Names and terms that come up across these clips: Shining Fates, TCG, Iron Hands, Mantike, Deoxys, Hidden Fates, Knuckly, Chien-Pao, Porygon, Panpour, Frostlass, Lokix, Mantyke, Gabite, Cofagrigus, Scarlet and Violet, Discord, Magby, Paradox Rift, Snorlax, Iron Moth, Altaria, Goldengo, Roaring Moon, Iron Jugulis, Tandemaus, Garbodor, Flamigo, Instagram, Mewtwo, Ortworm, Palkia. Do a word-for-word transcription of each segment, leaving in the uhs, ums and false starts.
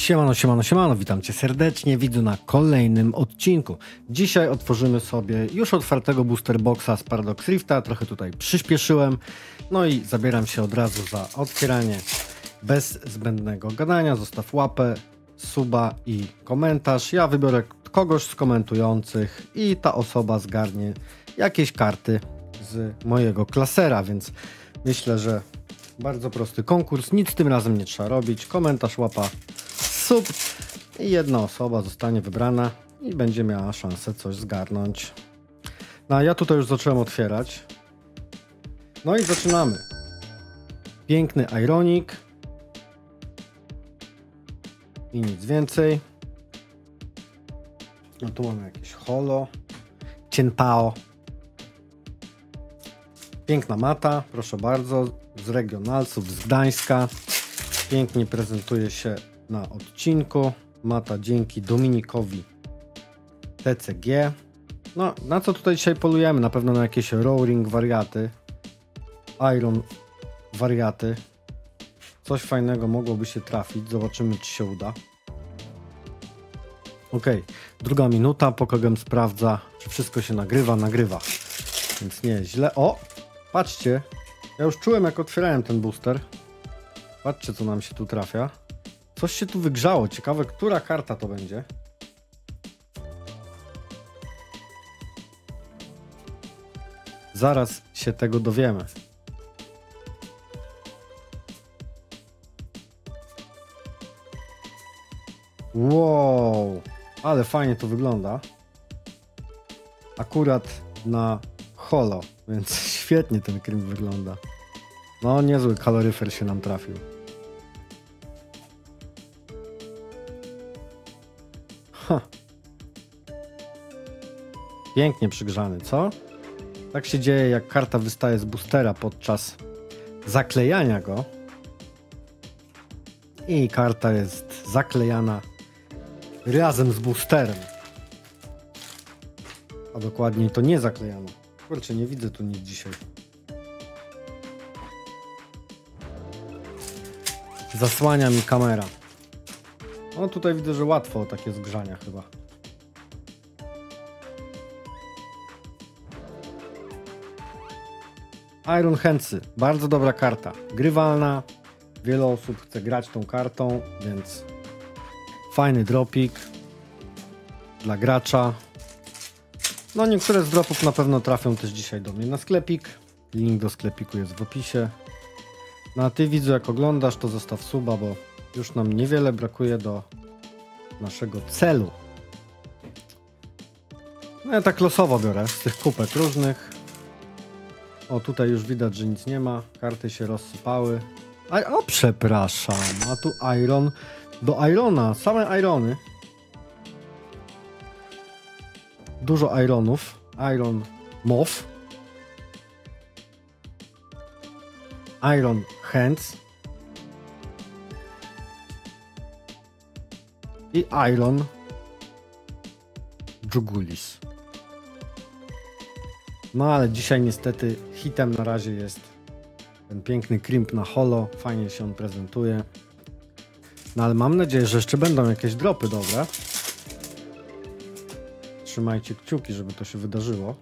Siemano, siemano, siemano, witam Cię serdecznie, widzu, na kolejnym odcinku. Dzisiaj otworzymy sobie już otwartego booster boxa z Paradox Rifta, trochę tutaj przyspieszyłem, no i zabieram się od razu za otwieranie. Bez zbędnego gadania, zostaw łapę, suba i komentarz, ja wybiorę kogoś z komentujących i ta osoba zgarnie jakieś karty z mojego klasera, więc myślę, że bardzo prosty konkurs, nic tym razem nie trzeba robić, komentarz, łapa, sub i jedna osoba zostanie wybrana i będzie miała szansę coś zgarnąć. No a ja tutaj już zacząłem otwierać. No i zaczynamy. Piękny Ironic i nic więcej. No tu mamy jakieś holo, Chien-Pao. Piękna mata, proszę bardzo, z regionalsów, z Gdańska. Pięknie prezentuje się na odcinku. Mata dzięki Dominikowi T C G. No, na co tutaj dzisiaj polujemy? Na pewno na jakieś Roaring wariaty, Iron wariaty. Coś fajnego mogłoby się trafić. Zobaczymy, czy się uda. Ok, druga minuta. PokeGem sprawdza, czy wszystko się nagrywa. Nagrywa, więc nie jest źle. O, patrzcie. Ja już czułem, jak otwierałem ten booster. Patrzcie, co nam się tu trafia. Coś się tu wygrzało. Ciekawe, która karta to będzie. Zaraz się tego dowiemy. Wow, ale fajnie to wygląda. Akurat na holo, więc świetnie ten krim wygląda. No, niezły kaloryfer się nam trafił. Ha. Pięknie przygrzany, co? Tak się dzieje, jak karta wystaje z boostera podczas zaklejania go. I karta jest zaklejana razem z boosterem. A dokładniej to nie zaklejano. Kurczę, nie widzę tu nic dzisiaj. Zasłania mi kamera. No tutaj widzę, że łatwo o takie zgrzania chyba. Iron Handsy. Bardzo dobra karta. Grywalna. Wiele osób chce grać tą kartą, więc fajny dropik dla gracza. No niektóre z dropów na pewno trafią też dzisiaj do mnie na sklepik. Link do sklepiku jest w opisie. No a Ty, widzu, jak oglądasz, to zostaw suba, bo już nam niewiele brakuje do naszego celu. No ja tak losowo biorę z tych kupek różnych. O, tutaj już widać, że nic nie ma. Karty się rozsypały. A, o, przepraszam, a tu Iron do Irona, same Irony. Dużo Ironów. Iron Moth. Iron Hands. I Iron Jugulis. No ale dzisiaj niestety hitem na razie jest ten piękny crimp na holo, fajnie się on prezentuje. No ale mam nadzieję, że jeszcze będą jakieś dropy dobre. Trzymajcie kciuki, żeby to się wydarzyło.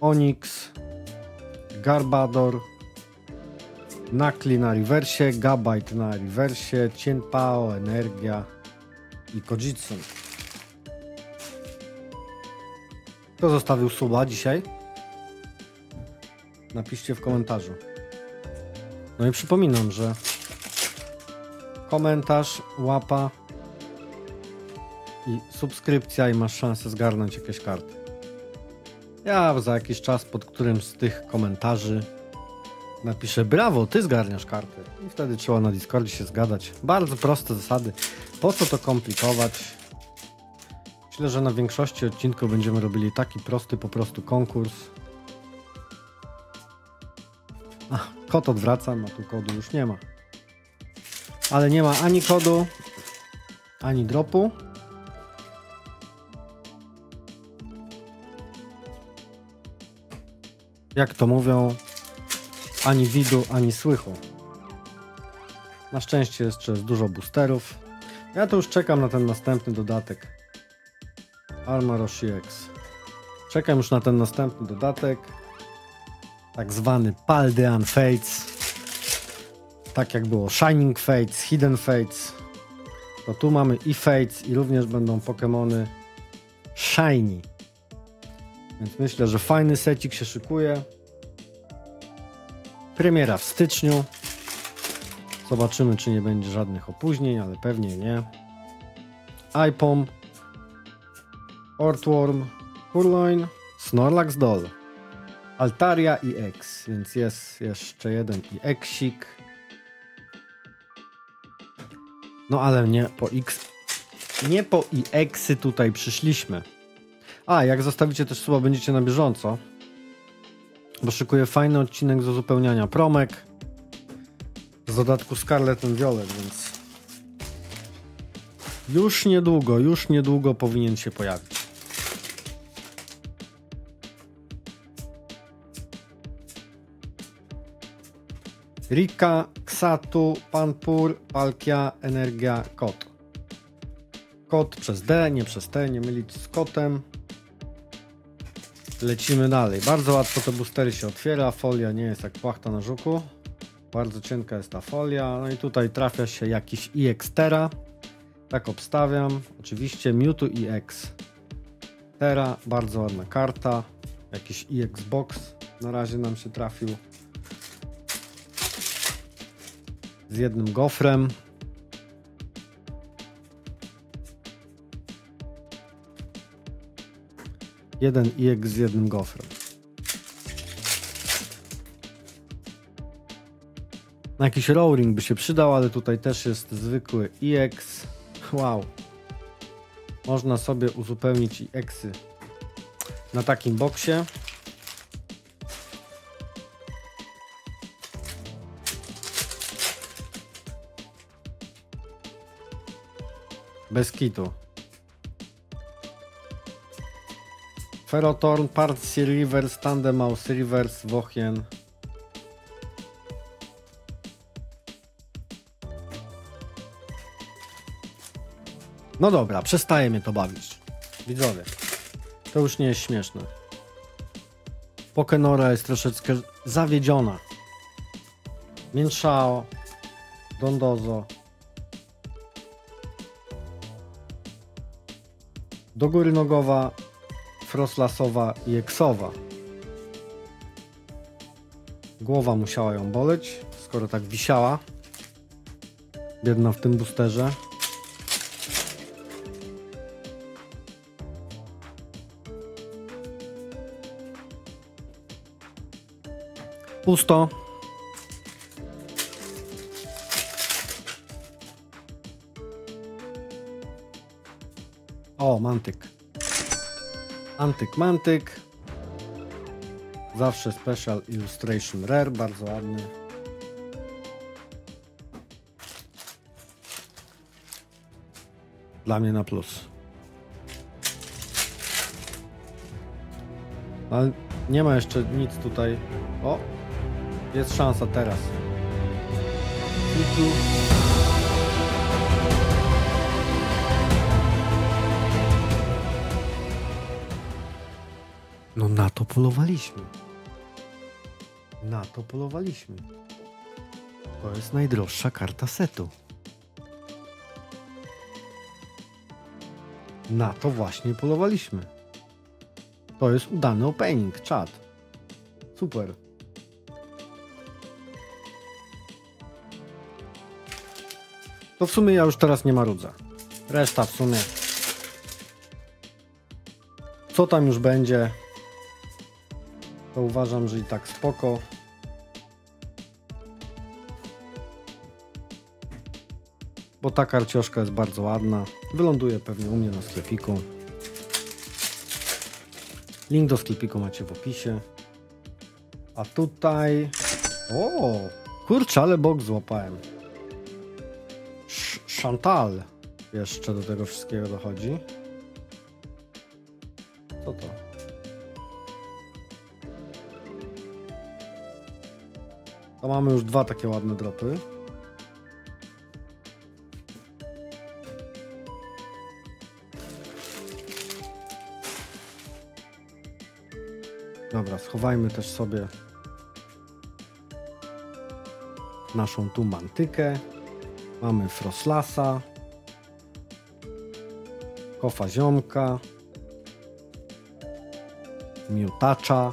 Onyx, Garbodor, Knuckly na rewersie, Gabite na rewersie, Chien-Pao, Energia i Kojitsu. Kto zostawił suba dzisiaj? Napiszcie w komentarzu. No i przypominam, że komentarz, łapa i subskrypcja i masz szansę zgarnąć jakieś karty. Ja za jakiś czas pod którymś z tych komentarzy napiszę: brawo, Ty zgarniasz karty. I wtedy trzeba na Discordzie się zgadać. Bardzo proste zasady. Po co to komplikować? Myślę, że na większości odcinków będziemy robili taki prosty po prostu konkurs. Kod odwracam, a tu kodu już nie ma. Ale nie ma ani kodu, ani dropu. Jak to mówią, ani widu, ani słychu. Na szczęście jeszcze jest dużo boosterów. Ja to już czekam na ten następny dodatek. Armarouge X. Czekam już na ten następny dodatek. Tak zwany Paldean Fates. Tak jak było Shining Fates, Hidden Fates. To tu mamy i Fates, i również będą Pokemony Shiny. Więc myślę, że fajny secik się szykuje. Premiera w styczniu. Zobaczymy, czy nie będzie żadnych opóźnień, ale pewnie nie. iPom, Ortworm, Purloin, Snorlax Doll, Altaria i X, więc jest jeszcze jeden i Xik. No ale nie po X, nie po i Xy tutaj przyszliśmy. A, jak zostawicie też suba, będziecie na bieżąco, bo szykuję fajny odcinek z uzupełniania promek. Z dodatku Scarlet and Violet, więc już niedługo, już niedługo powinien się pojawić. Rika, Ksatu, Panpur, Palkia, Energia, Kot. Kot przez D, nie przez T, nie mylić z kotem. Lecimy dalej. Bardzo łatwo te boostery się otwiera, folia nie jest jak płachta na żuku. Bardzo cienka jest ta folia. No i tutaj trafia się jakiś iXtera. Tak obstawiam. Oczywiście Mewtwo iXtera. Bardzo ładna karta. Jakiś iXbox na razie nam się trafił. Z jednym gofrem. Jeden iX z jednym gofrem. Jakiś Roaring by się przydał, ale tutaj też jest zwykły iX. Wow. Można sobie uzupełnić iXy na takim boksie. Bez kitu. Ferothorn, Parsi Reverse, Tandemaus Reverse, Wohien. No dobra, przestaje mnie to bawić. Widzowie, to już nie jest śmieszne. Pokenora jest troszeczkę zawiedziona. Chien-Pao, Dondozo. Do góry nogowa, Frostlassowa i Eksowa. Głowa musiała ją boleć, skoro tak wisiała. Biedna w tym boosterze. Pusto. O, Mantyk. Antyk, Mantyk. Zawsze Special Illustration Rare, bardzo ładny. Dla mnie na plus. Ale nie ma jeszcze nic tutaj. O! Jest szansa teraz. Pitu. No na to polowaliśmy. Na to polowaliśmy. To jest najdroższa karta setu. Na to właśnie polowaliśmy. To jest udany opening, czad. Super. To w sumie ja już teraz nie marudzę. Reszta w sumie. Co tam już będzie, to uważam, że i tak spoko. Bo ta karcioszka jest bardzo ładna. Wyląduje pewnie u mnie na sklepiku. Link do sklepiku macie w opisie. A tutaj... O! Kurczę, ale bok złapałem. Chantal jeszcze do tego wszystkiego dochodzi. Co to? To mamy już dwa takie ładne dropy. Dobra, schowajmy też sobie naszą tu Mantykę. Mamy Frostlassa, Cofaziomka, Miutacza,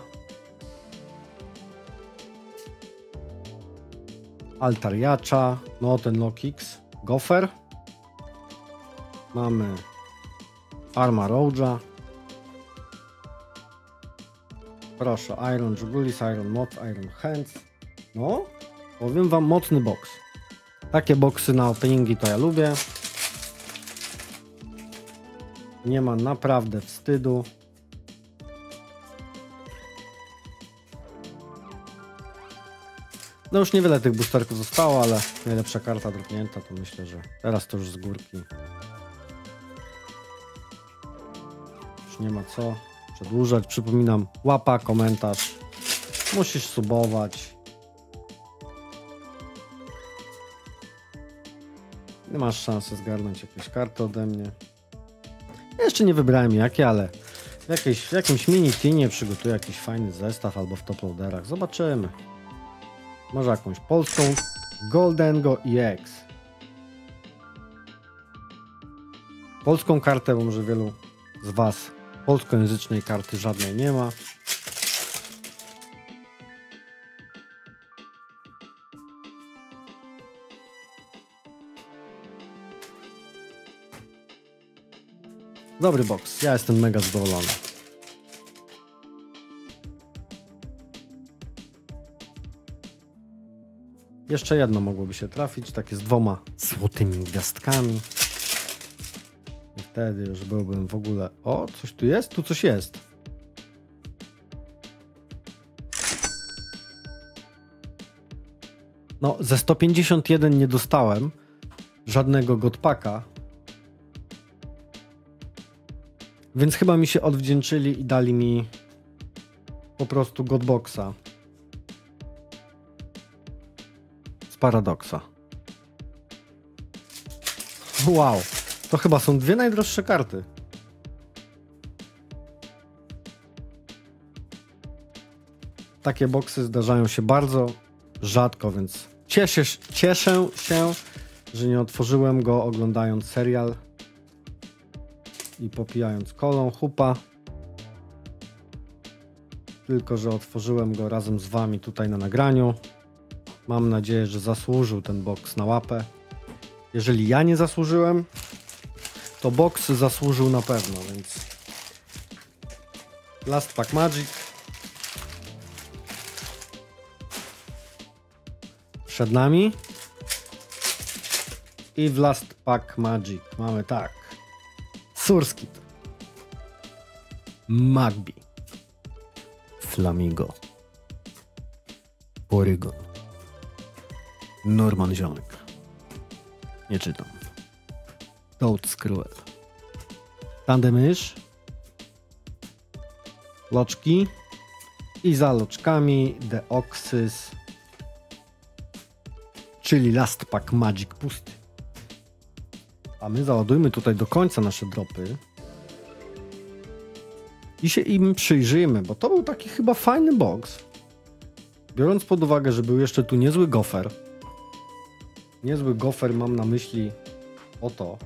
Altariacza, no ten Lokix, Gofer. Mamy Armarouge'a. Proszę, Iron Jugulis, Iron Moth, Iron Hands. No, powiem wam, mocny boks. Takie boksy na openingi to ja lubię. Nie ma naprawdę wstydu. No już niewiele tych boosterków zostało, ale najlepsza karta drobnięta to myślę, że teraz to już z górki. Już nie ma co przedłużać. Przypominam, łapa, komentarz. Musisz subować. Nie masz szansy zgarnąć jakieś karty ode mnie. Ja jeszcze nie wybrałem jakie, ale w, jakiejś, w jakimś mini-tinie przygotuję jakiś fajny zestaw albo w toploaderach. Zobaczymy. Może jakąś polską Goldengo E X. Polską kartę, bo może wielu z was polskojęzycznej karty żadnej nie ma. Dobry box, ja jestem mega zadowolony. Jeszcze jedno mogłoby się trafić, takie z dwoma złotymi gwiazdkami. I wtedy już byłbym w ogóle... O, coś tu jest? Tu coś jest. No, ze sto pięćdziesiąt jeden nie dostałem żadnego godpaka. Więc chyba mi się odwdzięczyli i dali mi po prostu godboxa z Paradoksa. Wow, to chyba są dwie najdroższe karty. Takie boksy zdarzają się bardzo rzadko, więc cieszę, cieszę się, że nie otworzyłem go oglądając serial i popijając kolą chupa, tylko że otworzyłem go razem z wami tutaj na nagraniu. Mam nadzieję, że zasłużył ten boks na łapę. Jeżeli ja nie zasłużyłem, to boks zasłużył na pewno, więc Last Pack Magic. Przed nami i w Last Pack Magic mamy tak: Surskit, Magby, Flamigo, Porygon, Norman Ziomek, nie czytam, Toad Skruel, Tandemysz, Loczki i za Loczkami Deoxys, czyli Last Pack Magic pusty. A my załadujmy tutaj do końca nasze dropy i się im przyjrzyjmy, bo to był taki chyba fajny box. Biorąc pod uwagę, że był jeszcze tu niezły gofer. Niezły gofer, mam na myśli oto.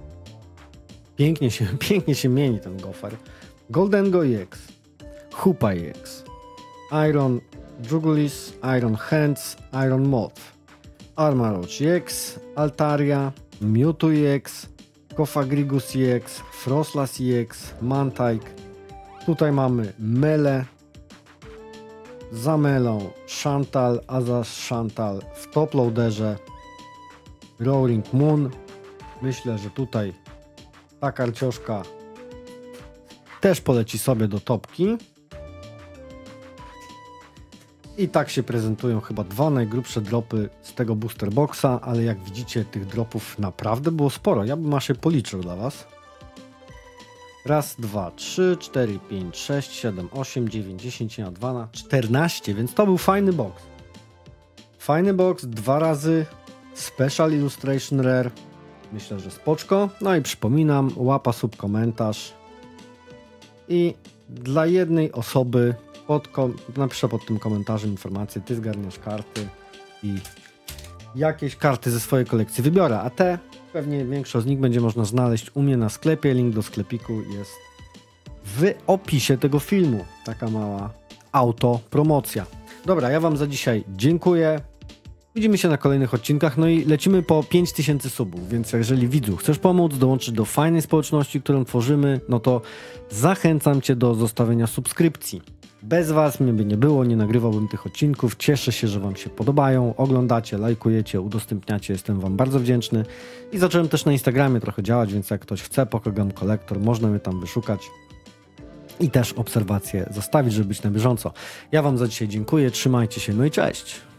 Pięknie się, pięknie się mieni ten gofer. Goldengo E X, Chupa E X, Iron Jugulis, Iron Hands, Iron Moth, Armarouge E X, Altaria, Mewtwo E X, Cofagrigus E X, Frostlass E X, Mantike. Tutaj mamy Mele, za Melą Chantal, a za Chantal w toploaderze Roaring Moon. Myślę, że tutaj ta karcioszka też poleci sobie do topki. I tak się prezentują chyba dwa najgrubsze dropy z tego booster boxa, ale jak widzicie, tych dropów naprawdę było sporo. Ja bym aż je policzył dla was. Raz, dwa, trzy, cztery, pięć, sześć, siedem, osiem, dziewięć, dziesięć, na dwa, na czternaście, więc to był fajny box. Fajny box, dwa razy Special Illustration Rare. Myślę, że spoczko. No i przypominam, łapa, sub, komentarz. I dla jednej osoby pod kom napiszę pod tym komentarzem informację, ty zgarniasz karty i jakieś karty ze swojej kolekcji wybiorę, a te pewnie większość z nich będzie można znaleźć u mnie na sklepie, link do sklepiku jest w opisie tego filmu. Taka mała autopromocja. Dobra, ja wam za dzisiaj dziękuję. Widzimy się na kolejnych odcinkach, no i lecimy po pięć tysięcy subów, więc jeżeli widzu chcesz pomóc, dołączyć do fajnej społeczności, którą tworzymy, no to zachęcam cię do zostawienia subskrypcji. Bez was mnie by nie było, nie nagrywałbym tych odcinków, cieszę się, że wam się podobają, oglądacie, lajkujecie, udostępniacie, jestem wam bardzo wdzięczny. I zacząłem też na Instagramie trochę działać, więc jak ktoś chce, PokeGemCollector, można mnie tam wyszukać. I też obserwacje zostawić, żeby być na bieżąco. Ja wam za dzisiaj dziękuję, trzymajcie się, no i cześć!